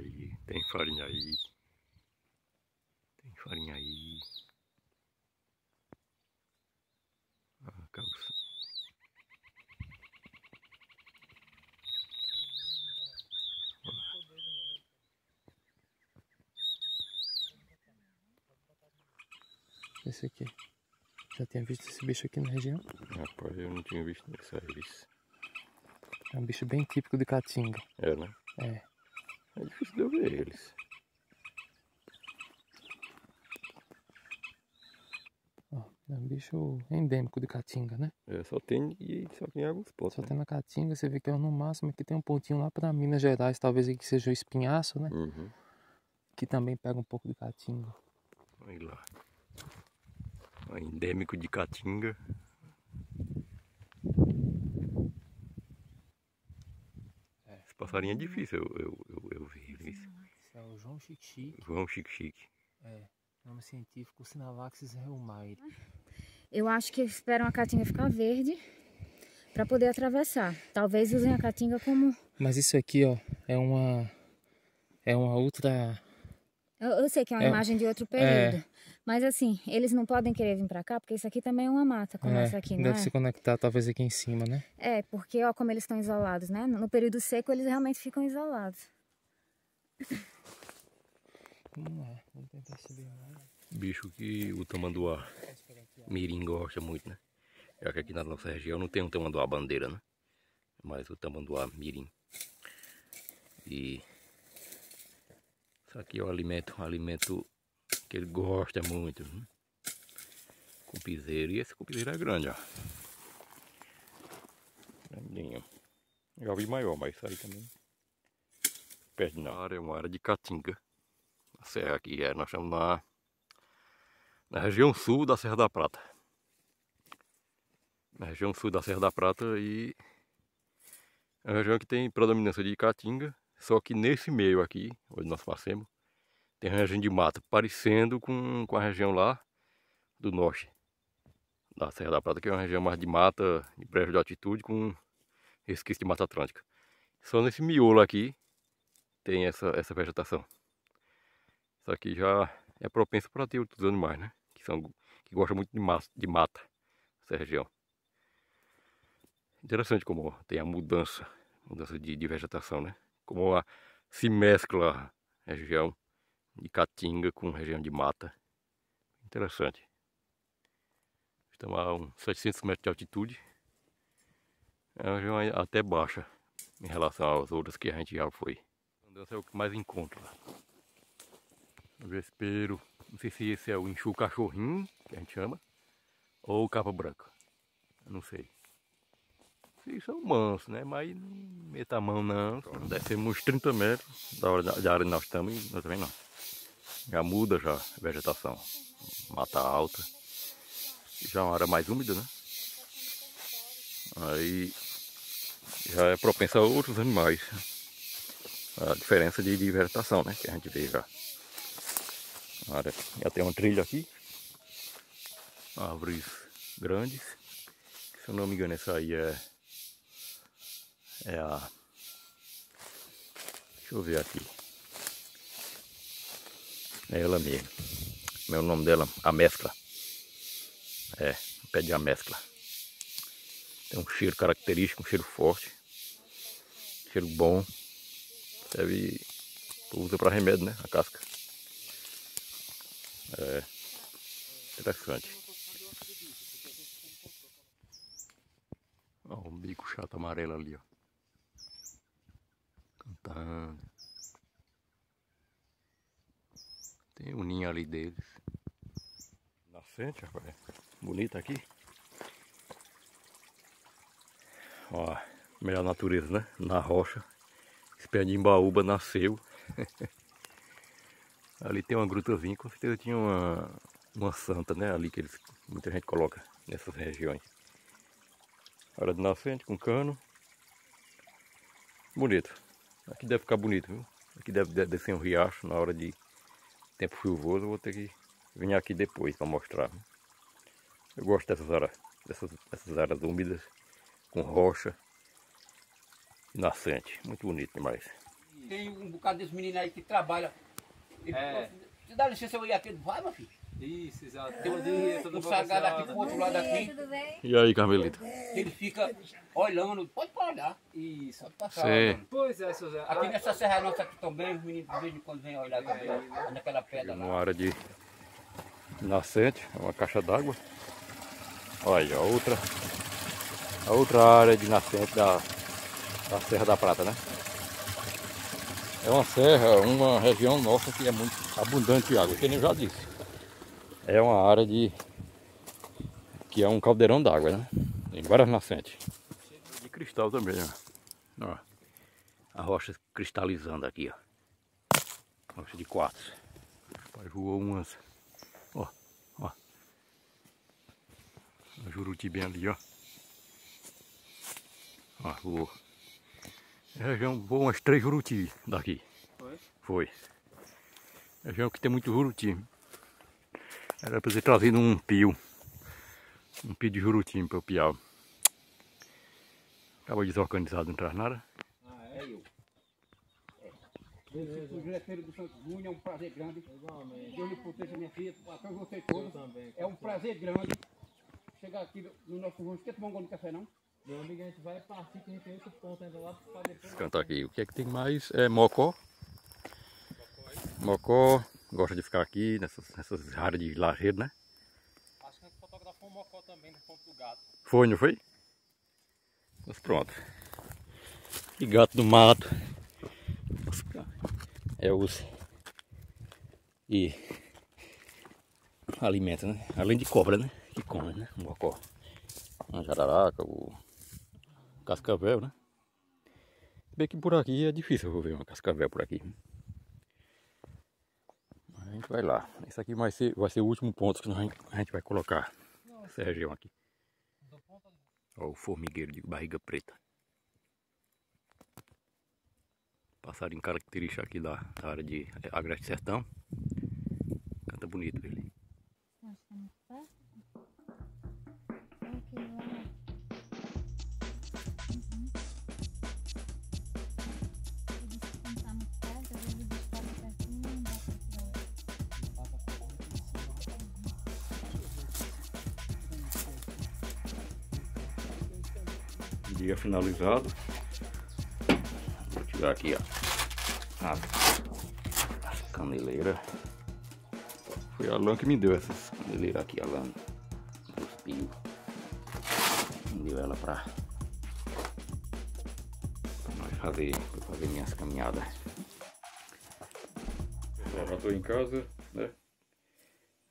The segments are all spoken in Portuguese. aí, tem farinha aí. Tem farinha aí. Ah, calça. Esse aqui. Já tinha visto esse bicho aqui na região? Rapaz, eu não tinha visto nessa raiz. É um bicho bem típico de Caatinga. É, né? É. É difícil de eu ver eles. Ó, é um bicho endêmico de Caatinga, né? É, só tem alguns pontos. Só tem na Caatinga, você vê que é no máximo. Aqui tem um pontinho lá para Minas Gerais, talvez aqui seja o espinhaço, né? Uhum. Que também pega um pouco de Caatinga. Olha lá. Endêmico de Caatinga. Esse passarinho é difícil, eu vi isso. Esse é o João-Chique-chique. João-Chique-chique. É, nome científico Sinavaxis é o Mairi. Eu acho que esperam a Caatinga ficar verde para poder atravessar. Talvez usem a Caatinga como... Mas isso aqui, ó, é uma outra... Eu sei que é uma imagem de outro período, mas assim, eles não podem querer vir pra cá, porque isso aqui também é uma mata, como essa aqui, né? Deve se conectar talvez aqui em cima, né? É, porque ó como eles estão isolados, né? No período seco eles realmente ficam isolados. Vamos tentar subir mais. Bicho que o tamanduá mirim gosta muito, né? Já que aqui na nossa região não tem um tamanduá bandeira, né? Mas o tamanduá mirim. E... isso aqui é um alimento que ele gosta muito. Né? Cupizeiro. E esse cupizeiro é grande, ó. Grandinho. Já vi maior, mas isso aí também. Perto na área, é uma área de Caatinga. A serra aqui nós estamos na região sul da Serra da Prata. Na região sul da Serra da Prata e é uma região que tem predominância de Caatinga. Só que nesse meio aqui, onde nós passemos, tem região de mata, parecendo com a região lá do norte, da Serra da Prata, que é uma região mais de mata, de brejo de altitude, com resquício de Mata Atlântica. Só nesse miolo aqui tem essa vegetação. Isso aqui já é propenso para ter outros animais, né? Que gostam muito de mata, essa região. Interessante como tem a mudança de vegetação, né? Como se mescla a região de Caatinga com a região de mata. Interessante. Estamos a uns 700 metros de altitude. É uma região até baixa em relação às outras que a gente já foi. Andança é o que mais encontra lá. O vespeiro, não sei se esse é o enxu cachorrinho, que a gente chama, ou capa branca. Eu não sei. Eles são mansos, né? Mas não meta a mão não. Descemos uns 30 metros da área onde nós estamos e nós também não. Já muda já a vegetação. Mata alta. Já é uma área mais úmida, né? Aí já é propensa a outros animais. A diferença de vegetação, né? Que a gente vê já. Já tem um trilho aqui. Árvores grandes. Se eu não me engano, essa aí é a... deixa eu ver aqui. É ela mesmo. O nome dela, a mescla. É, pé de amescla. Tem um cheiro característico, um cheiro forte. Cheiro bom. Serve, usa para remédio, né? A casca. É, interessante. Ó, o bico-chato-amarelo ali, ó. Cantando. Tem um ninho ali deles. Nascente, rapaz. Bonita aqui. Ó, melhor natureza, né? Na rocha. Esse pé de embaúba nasceu. Ali tem uma grutazinha. Com certeza tinha uma santa, né? Ali que muita gente coloca nessas regiões. Área de nascente com cano. Bonito. Aqui deve ficar bonito, viu? Aqui deve descer um riacho na hora de tempo chuvoso. Eu vou ter que vir aqui depois para mostrar. Viu? Eu gosto dessas áreas úmidas, com rocha e nascente. Muito bonito demais. tem um bocado desse menino aí que trabalha. Ele, você dá licença, eu ia ter. Vai, meu filho. Isso, exato. Tem um sagado aqui pro outro lado aqui. E aí, Carmelita? Ele fica olhando, pode olhar. Isso, pode passar. Pois é, seu Zé. Aqui nessa serra nossa aqui também, os meninos de vez em quando vêm olhar naquela pedra lá. Uma área de nascente, é uma caixa d'água. Olha aí, a outra área de nascente da Serra da Prata, né? É uma serra, uma região nossa que é muito abundante de água, que nem eu já disse. É uma área de que é um caldeirão d'água, né? Tem várias nascentes. De cristal também, né? Ó, a rocha cristalizando aqui, ó. Rocha de quartzo. Voou umas. Ó, ó. A Juruti bem ali, ó. Ó, voou. A região voou umas 3 Juruti daqui. Foi? Foi. A região que tem muito Juruti. Era para ter trazido um pio de jurutim para eu piar. Acaba desorganizado, não traz nada. Ah, é eu. O diretor do Santos Júnior é um prazer grande. Deus lhe proteja, minha filha, para vocês todos. É um prazer grande chegar aqui no nosso rosto. Quer tomar um gole de café, não? Meu amigo, a gente vai partir que a gente tem outro ponto ainda lá para depois. Cantar aqui. O que é que tem mais? É mocó. Mocó. Gosta de ficar aqui nessas áreas de lajeiro, né? Acho que a gente fotografou um mocó também no ponto do gato. Foi, não foi? Mas pronto. E gato do mato. É os. E. Alimenta, né? Além de cobra, né? Que come, né? O mocó. A jararaca, o cascavel, né? Bem que por aqui é difícil eu ver uma cascavel por aqui. A gente vai lá. Esse aqui vai ser o último ponto que a gente vai colocar essa região aqui. Ó, o formigueiro de barriga preta. Passarinho característico aqui da área de Agreste Sertão. Canta bonito ele. Dia finalizado. Vou tirar aqui a caneleira. Foi a lã que me deu essas caneleiras aqui, a lã dos pios. Me deu ela para nós fazer minhas caminhadas. Eu já estou em casa, né?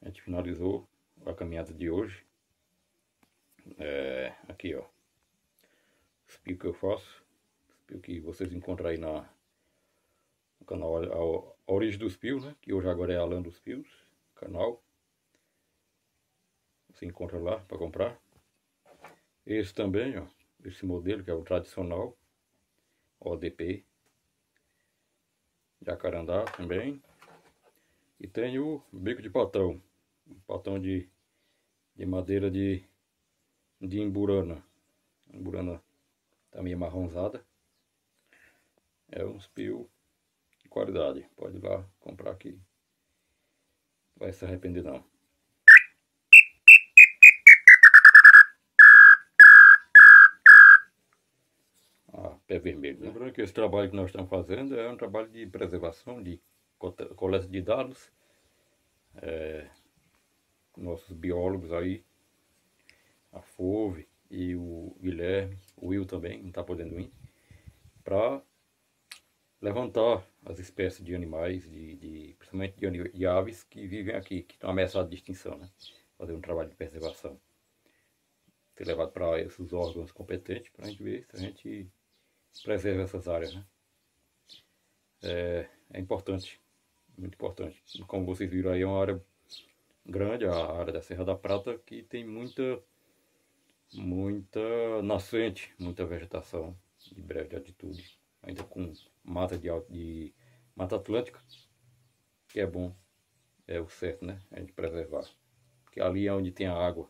A gente finalizou a caminhada de hoje. Aqui, ó. Os pios que eu faço, os pios que vocês encontram aí no canal a origem dos pios, né? Que hoje agora é a lã dos pios, canal. Você encontra lá para comprar. Esse também, ó, esse modelo que é o tradicional, ODP. Jacarandá também. E tem o bico de patão, um patão de madeira de imburana. Imburana tá meio marronzada. É uns pios de qualidade. Pode ir lá comprar aqui. Vai se arrepender não. Ah, pé vermelho. Né? Lembrando que esse trabalho que nós estamos fazendo é um trabalho de preservação, de coleta de dados. Nossos biólogos aí. A Fove. E o Guilherme, o Will também, não está podendo ir, para levantar as espécies de animais, principalmente de aves que vivem aqui, que estão ameaçadas de extinção, né? Fazer um trabalho de preservação. Ser levado para esses órgãos competentes, para a gente ver se a gente preserva essas áreas, né? É importante, muito importante. Como vocês viram aí, é uma área grande, a área da Serra da Prata, que tem muita nascente, muita vegetação de Brejo de Altitude, ainda com mata de Mata Atlântica, que é bom, é o certo, né? A gente preservar, porque ali é onde tem a água,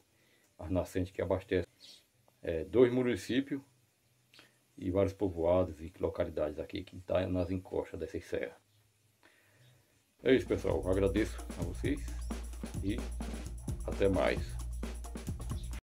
as nascentes que abastecem 2 municípios e vários povoados e localidades aqui que está nas encostas dessas serras. É isso, pessoal, eu agradeço a vocês e até mais.